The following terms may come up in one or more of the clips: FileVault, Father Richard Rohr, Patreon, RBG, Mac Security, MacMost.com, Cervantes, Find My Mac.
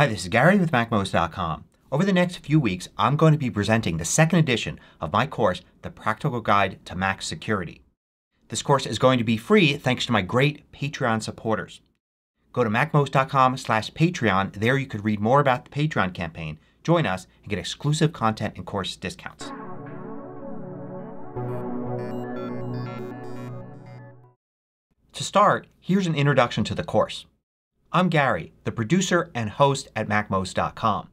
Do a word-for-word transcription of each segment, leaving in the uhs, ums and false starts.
Hi, this is Gary with MacMost dot com. Over the next few weeks I'm going to be presenting the second edition of my course, The Practical Guide to Mac Security. This course is going to be free thanks to my great Patreon supporters. Go to MacMost dot com slash Patreon. There you could read more about the Patreon campaign, join us, and get exclusive content and course discounts. To start, here's an introduction to the course. I'm Gary, the producer and host at MacMost dot com.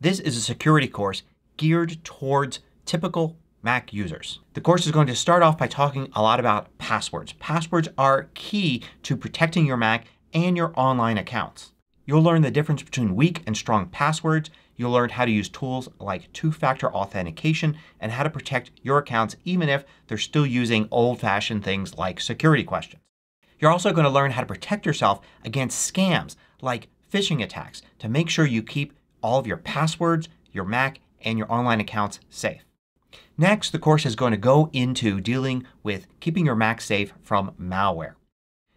This is a security course geared towards typical Mac users. The course is going to start off by talking a lot about passwords. Passwords are key to protecting your Mac and your online accounts. You'll learn the difference between weak and strong passwords. You'll learn how to use tools like two-factor authentication and how to protect your accounts even if they're still using old-fashioned things like security questions. You're also going to learn how to protect yourself against scams like phishing attacks to make sure you keep all of your passwords, your Mac, and your online accounts safe. Next, the course is going to go into dealing with keeping your Mac safe from malware.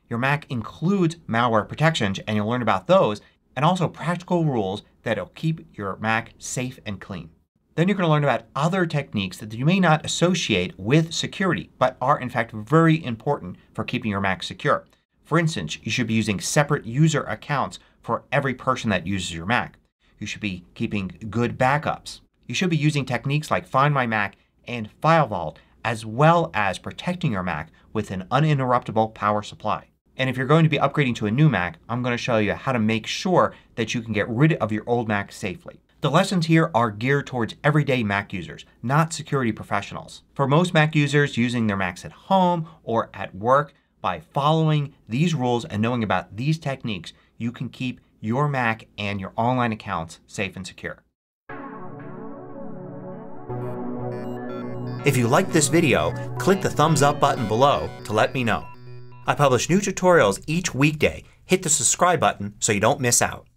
Your Mac includes malware protections and you'll learn about those and also practical rules that will keep your Mac safe and clean. Then you're going to learn about other techniques that you may not associate with security but are in fact very important for keeping your Mac secure. For instance, you should be using separate user accounts for every person that uses your Mac. You should be keeping good backups. You should be using techniques like Find My Mac and FileVault, as well as protecting your Mac with an uninterruptible power supply. And if you're going to be upgrading to a new Mac, I'm going to show you how to make sure that you can get rid of your old Mac safely. The lessons here are geared towards everyday Mac users, not security professionals. For most Mac users using their Macs at home or at work, by following these rules and knowing about these techniques, you can keep your Mac and your online accounts safe and secure. If you liked this video, click the thumbs up button below to let me know. I publish new tutorials each weekday. Hit the subscribe button so you don't miss out.